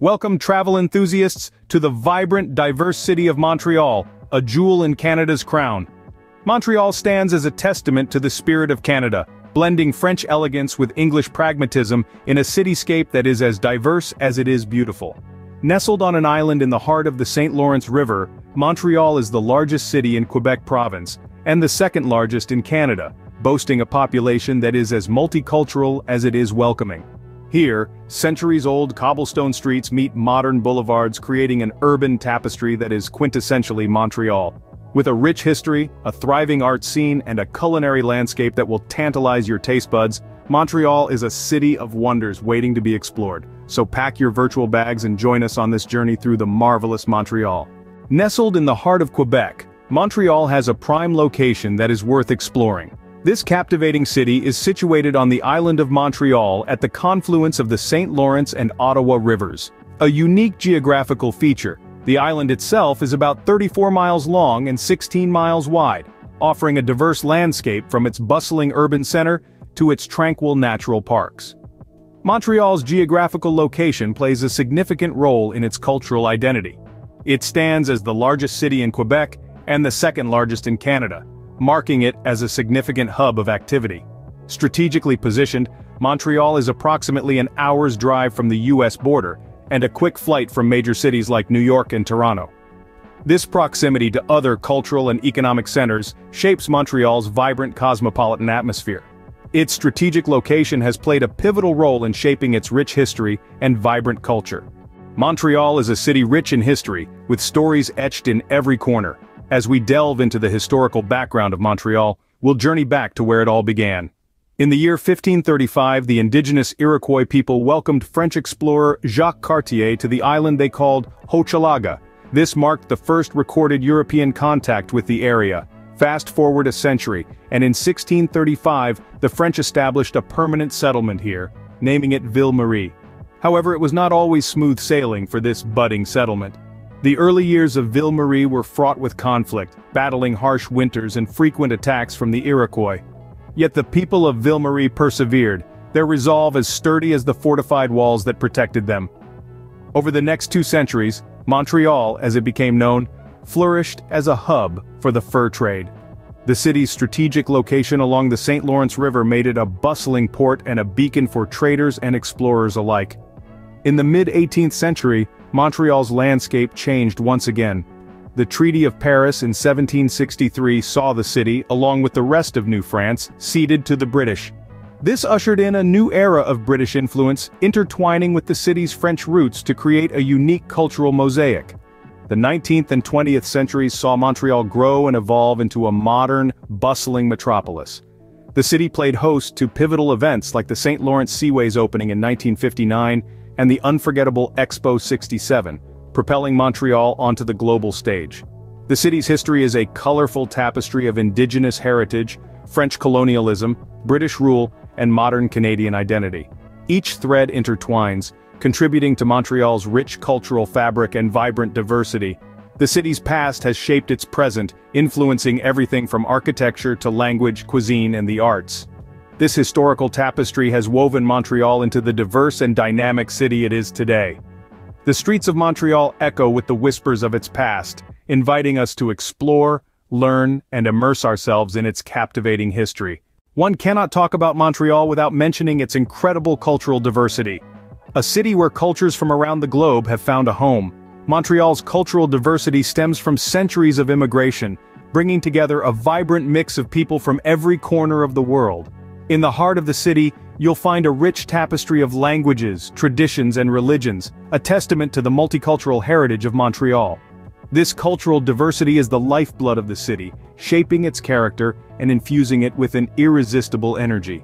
Welcome, travel enthusiasts, to the vibrant, diverse city of Montreal, a jewel in Canada's crown. Montreal stands as a testament to the spirit of Canada, blending French elegance with English pragmatism in a cityscape that is as diverse as it is beautiful. Nestled on an island in the heart of the St. Lawrence River, Montreal is the largest city in Quebec province, and the second largest in Canada, boasting a population that is as multicultural as it is welcoming. Here, centuries-old cobblestone streets meet modern boulevards, creating an urban tapestry that is quintessentially Montreal. With a rich history, a thriving art scene, and a culinary landscape that will tantalize your taste buds, Montreal is a city of wonders waiting to be explored. So pack your virtual bags and join us on this journey through the marvelous Montreal. Nestled in the heart of Quebec, Montreal has a prime location that is worth exploring. This captivating city is situated on the island of Montreal at the confluence of the St. Lawrence and Ottawa rivers. A unique geographical feature, the island itself is about 34 miles long and 16 miles wide, offering a diverse landscape from its bustling urban center to its tranquil natural parks. Montreal's geographical location plays a significant role in its cultural identity. It stands as the largest city in Quebec and the second largest in Canada, marking it as a significant hub of activity. Strategically positioned, Montreal is approximately an hour's drive from the US border, and a quick flight from major cities like New York and Toronto. This proximity to other cultural and economic centers shapes Montreal's vibrant cosmopolitan atmosphere. Its strategic location has played a pivotal role in shaping its rich history and vibrant culture. Montreal is a city rich in history, with stories etched in every corner. As we delve into the historical background of Montreal, we'll journey back to where it all began. In the year 1535, the indigenous Iroquois people welcomed French explorer Jacques Cartier to the island they called Hochelaga. This marked the first recorded European contact with the area. Fast forward a century, and in 1635, the French established a permanent settlement here, naming it Ville-Marie. However, it was not always smooth sailing for this budding settlement. The early years of Ville-Marie were fraught with conflict, battling harsh winters and frequent attacks from the Iroquois. Yet the people of Ville-Marie persevered, their resolve as sturdy as the fortified walls that protected them. Over the next 2 centuries, Montreal, as it became known, flourished as a hub for the fur trade. The city's strategic location along the St. Lawrence River made it a bustling port and a beacon for traders and explorers alike. In the mid-18th century, Montreal's landscape changed once again. The Treaty of Paris in 1763 saw the city, along with the rest of New France, ceded to the British. This ushered in a new era of British influence, intertwining with the city's French roots to create a unique cultural mosaic. The 19th and 20th centuries saw Montreal grow and evolve into a modern, bustling metropolis. The city played host to pivotal events like the St. Lawrence Seaway's opening in 1959, and the unforgettable Expo 67, propelling Montreal onto the global stage. The city's history is a colorful tapestry of indigenous heritage, French colonialism, British rule, and modern Canadian identity. Each thread intertwines, contributing to Montreal's rich cultural fabric and vibrant diversity. The city's past has shaped its present, influencing everything from architecture to language, cuisine, and the arts. This historical tapestry has woven Montreal into the diverse and dynamic city it is today. The streets of Montreal echo with the whispers of its past, inviting us to explore, learn, and immerse ourselves in its captivating history. One cannot talk about Montreal without mentioning its incredible cultural diversity. A city where cultures from around the globe have found a home, Montreal's cultural diversity stems from centuries of immigration, bringing together a vibrant mix of people from every corner of the world. In the heart of the city, you'll find a rich tapestry of languages, traditions, and religions, a testament to the multicultural heritage of Montreal. This cultural diversity is the lifeblood of the city, shaping its character and infusing it with an irresistible energy.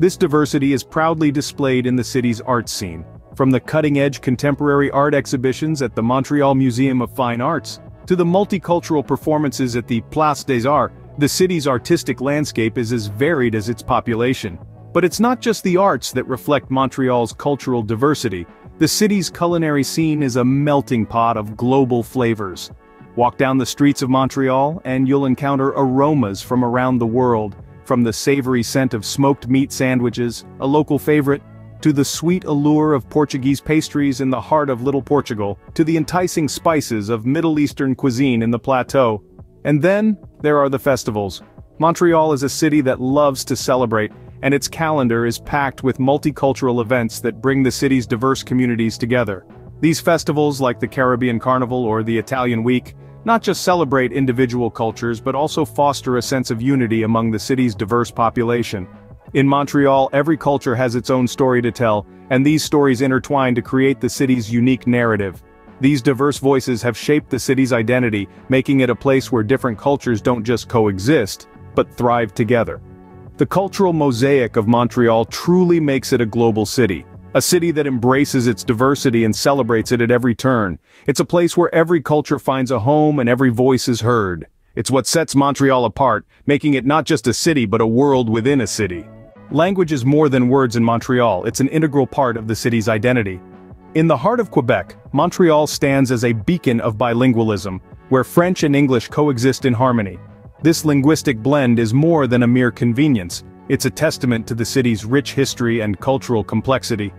This diversity is proudly displayed in the city's art scene, from the cutting-edge contemporary art exhibitions at the Montreal Museum of Fine Arts, to the multicultural performances at the Place des Arts. The city's artistic landscape is as varied as its population. But it's not just the arts that reflect Montreal's cultural diversity. The city's culinary scene is a melting pot of global flavors. Walk down the streets of Montreal and you'll encounter aromas from around the world, from the savory scent of smoked meat sandwiches, a local favorite, to the sweet allure of Portuguese pastries in the heart of Little Portugal, to the enticing spices of Middle Eastern cuisine in the Plateau. And then, there are the festivals. Montreal is a city that loves to celebrate, and its calendar is packed with multicultural events that bring the city's diverse communities together. These festivals, like the Caribbean Carnival or the Italian Week, not just celebrate individual cultures but also foster a sense of unity among the city's diverse population. In Montreal, every culture has its own story to tell, and these stories intertwine to create the city's unique narrative. These diverse voices have shaped the city's identity, making it a place where different cultures don't just coexist, but thrive together. The cultural mosaic of Montreal truly makes it a global city, a city that embraces its diversity and celebrates it at every turn. It's a place where every culture finds a home and every voice is heard. It's what sets Montreal apart, making it not just a city but a world within a city. Language is more than words in Montreal, it's an integral part of the city's identity. In the heart of Quebec, Montreal stands as a beacon of bilingualism, where French and English coexist in harmony. This linguistic blend is more than a mere convenience, it's a testament to the city's rich history and cultural complexity.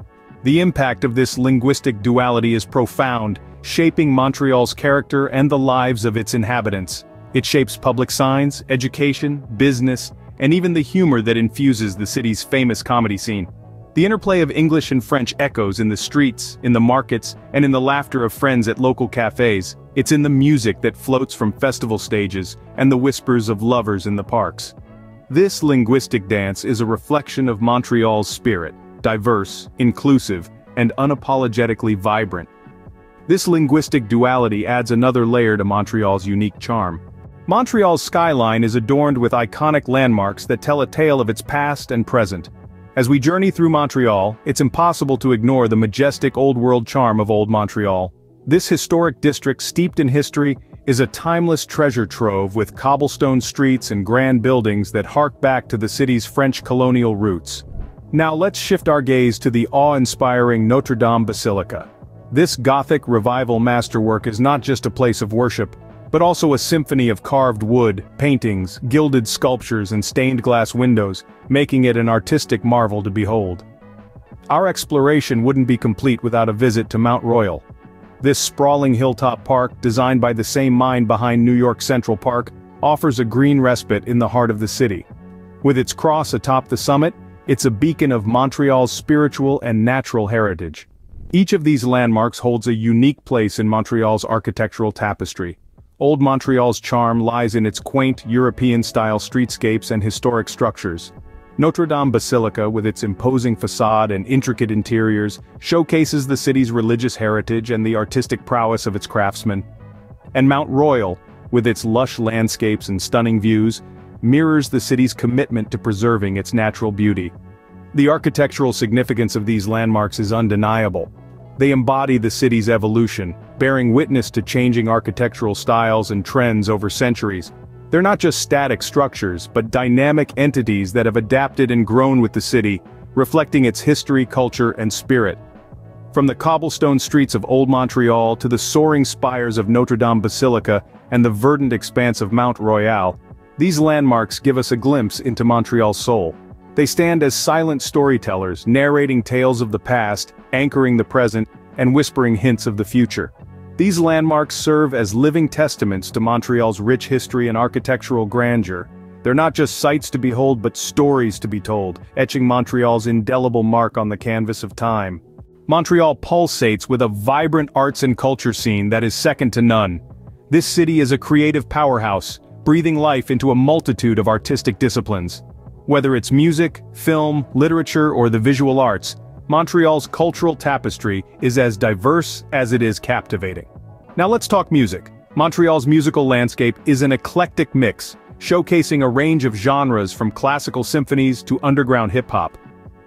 The impact of this linguistic duality is profound, shaping Montreal's character and the lives of its inhabitants. It shapes public signs, education, business, and even the humor that infuses the city's famous comedy scene. The interplay of English and French echoes in the streets, in the markets, and in the laughter of friends at local cafes. It's in the music that floats from festival stages and the whispers of lovers in the parks. This linguistic dance is a reflection of Montreal's spirit, diverse, inclusive, and unapologetically vibrant. This linguistic duality adds another layer to Montreal's unique charm. Montreal's skyline is adorned with iconic landmarks that tell a tale of its past and present. As we journey through Montreal, it's impossible to ignore the majestic old-world charm of Old Montreal. This historic district steeped in history is a timeless treasure trove with cobblestone streets and grand buildings that hark back to the city's French colonial roots. Now let's shift our gaze to the awe-inspiring Notre-Dame Basilica. This Gothic revival masterwork is not just a place of worship, but also a symphony of carved wood, paintings, gilded sculptures and stained glass windows, making it an artistic marvel to behold. Our exploration wouldn't be complete without a visit to Mount Royal. This sprawling hilltop park, designed by the same mind behind New York's Central Park, offers a green respite in the heart of the city. With its cross atop the summit, it's a beacon of Montreal's spiritual and natural heritage. Each of these landmarks holds a unique place in Montreal's architectural tapestry. Old Montreal's charm lies in its quaint, European-style streetscapes and historic structures. Notre-Dame Basilica, with its imposing facade and intricate interiors, showcases the city's religious heritage and the artistic prowess of its craftsmen. And Mount Royal, with its lush landscapes and stunning views, mirrors the city's commitment to preserving its natural beauty. The architectural significance of these landmarks is undeniable. They embody the city's evolution, bearing witness to changing architectural styles and trends over centuries. They're not just static structures, but dynamic entities that have adapted and grown with the city, reflecting its history, culture, and spirit. From the cobblestone streets of Old Montreal to the soaring spires of Notre-Dame Basilica and the verdant expanse of Mount Royal, these landmarks give us a glimpse into Montreal's soul. They stand as silent storytellers, narrating tales of the past, anchoring the present, and whispering hints of the future. These landmarks serve as living testaments to Montreal's rich history and architectural grandeur. They're not just sights to behold but stories to be told, etching Montreal's indelible mark on the canvas of time. Montreal pulsates with a vibrant arts and culture scene that is second to none. This city is a creative powerhouse, breathing life into a multitude of artistic disciplines. Whether it's music, film, literature, or the visual arts, Montreal's cultural tapestry is as diverse as it is captivating. Now let's talk music. Montreal's musical landscape is an eclectic mix, showcasing a range of genres from classical symphonies to underground hip-hop.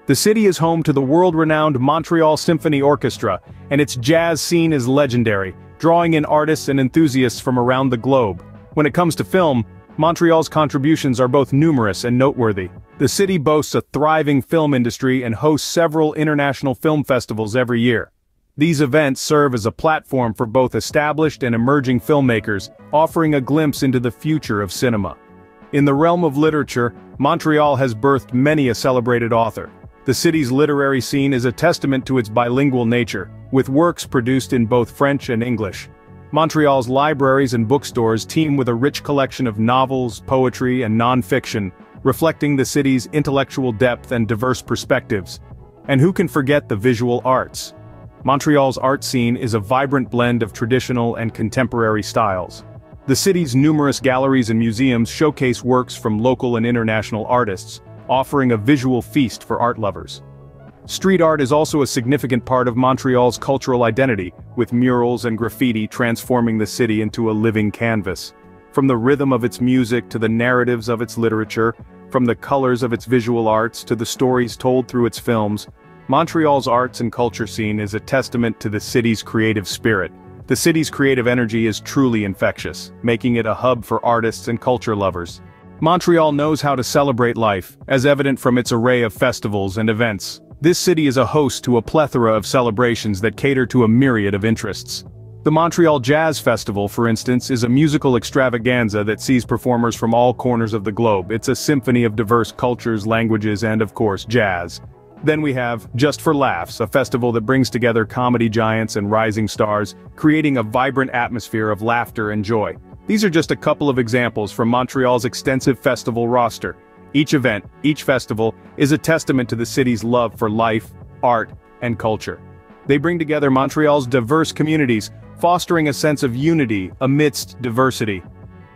The city is home to the world-renowned Montreal Symphony Orchestra, and its jazz scene is legendary, drawing in artists and enthusiasts from around the globe. When it comes to film, Montreal's contributions are both numerous and noteworthy. The city boasts a thriving film industry and hosts several international film festivals every year. These events serve as a platform for both established and emerging filmmakers, offering a glimpse into the future of cinema. In the realm of literature, Montreal has birthed many a celebrated author. The city's literary scene is a testament to its bilingual nature, with works produced in both French and English. Montreal's libraries and bookstores teem with a rich collection of novels, poetry, and non-fiction, reflecting the city's intellectual depth and diverse perspectives. And who can forget the visual arts? Montreal's art scene is a vibrant blend of traditional and contemporary styles. The city's numerous galleries and museums showcase works from local and international artists, offering a visual feast for art lovers. Street art is also a significant part of Montreal's cultural identity, with murals and graffiti transforming the city into a living canvas. From the rhythm of its music to the narratives of its literature, from the colors of its visual arts to the stories told through its films, Montreal's arts and culture scene is a testament to the city's creative spirit. The city's creative energy is truly infectious, making it a hub for artists and culture lovers. Montreal knows how to celebrate life, as evident from its array of festivals and events. This city is a host to a plethora of celebrations that cater to a myriad of interests. The Montreal Jazz Festival, for instance, is a musical extravaganza that sees performers from all corners of the globe. It's a symphony of diverse cultures, languages, and of course, jazz. Then we have Just for Laughs, a festival that brings together comedy giants and rising stars, creating a vibrant atmosphere of laughter and joy. These are just a couple of examples from Montreal's extensive festival roster. Each event, each festival, is a testament to the city's love for life, art, and culture. They bring together Montreal's diverse communities, fostering a sense of unity amidst diversity.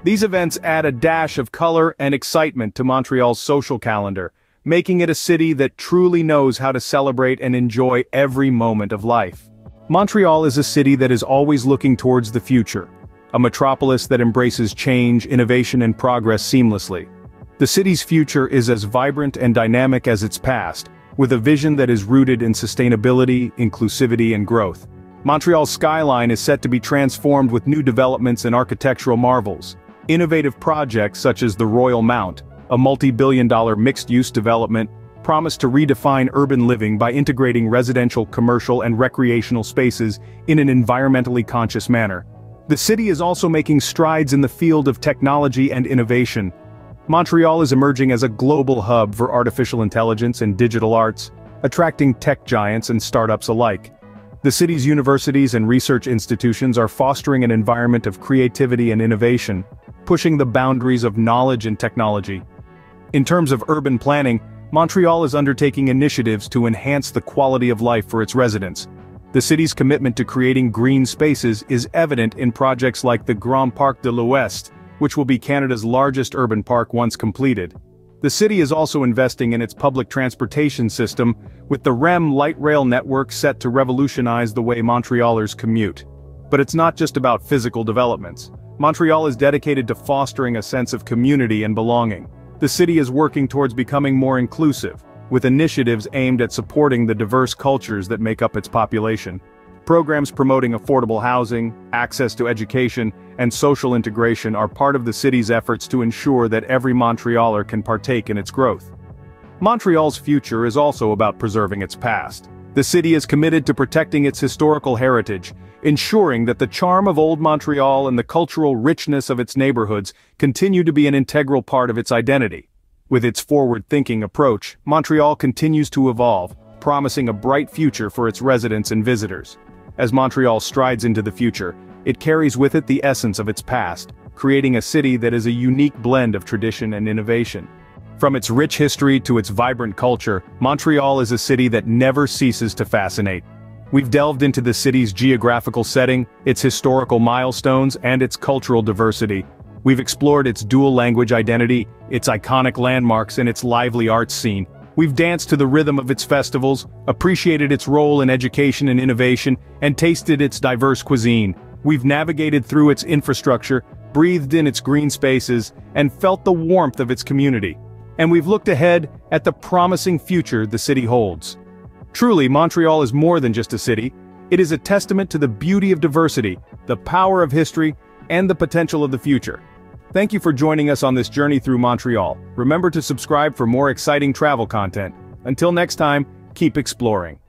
These events add a dash of color and excitement to Montreal's social calendar, making it a city that truly knows how to celebrate and enjoy every moment of life. Montreal is a city that is always looking towards the future, a metropolis that embraces change, innovation, and progress seamlessly. The city's future is as vibrant and dynamic as its past, with a vision that is rooted in sustainability, inclusivity, and growth. Montreal's skyline is set to be transformed with new developments and architectural marvels. Innovative projects such as the Royal Mount, a multi-billion-dollar mixed-use development, promise to redefine urban living by integrating residential, commercial, and recreational spaces in an environmentally conscious manner. The city is also making strides in the field of technology and innovation. Montreal is emerging as a global hub for artificial intelligence and digital arts, attracting tech giants and startups alike. The city's universities and research institutions are fostering an environment of creativity and innovation, pushing the boundaries of knowledge and technology. In terms of urban planning, Montreal is undertaking initiatives to enhance the quality of life for its residents. The city's commitment to creating green spaces is evident in projects like the Grand Parc de l'Ouest, which will be Canada's largest urban park once completed. The city is also investing in its public transportation system, with the REM light rail network set to revolutionize the way Montrealers commute. But it's not just about physical developments. Montreal is dedicated to fostering a sense of community and belonging. The city is working towards becoming more inclusive, with initiatives aimed at supporting the diverse cultures that make up its population. Programs promoting affordable housing, access to education, and social integration are part of the city's efforts to ensure that every Montrealer can partake in its growth. Montreal's future is also about preserving its past. The city is committed to protecting its historical heritage, ensuring that the charm of old Montreal and the cultural richness of its neighborhoods continue to be an integral part of its identity. With its forward-thinking approach, Montreal continues to evolve, promising a bright future for its residents and visitors. As Montreal strides into the future, it carries with it the essence of its past, creating a city that is a unique blend of tradition and innovation. From its rich history to its vibrant culture, Montreal is a city that never ceases to fascinate. We've delved into the city's geographical setting, its historical milestones, and its cultural diversity. We've explored its dual language identity, its iconic landmarks, and its lively arts scene. We've danced to the rhythm of its festivals, appreciated its role in education and innovation, and tasted its diverse cuisine. We've navigated through its infrastructure, breathed in its green spaces, and felt the warmth of its community. And we've looked ahead at the promising future the city holds. Truly, Montreal is more than just a city. It is a testament to the beauty of diversity, the power of history, and the potential of the future. Thank you for joining us on this journey through Montreal. Remember to subscribe for more exciting travel content. Until next time, keep exploring.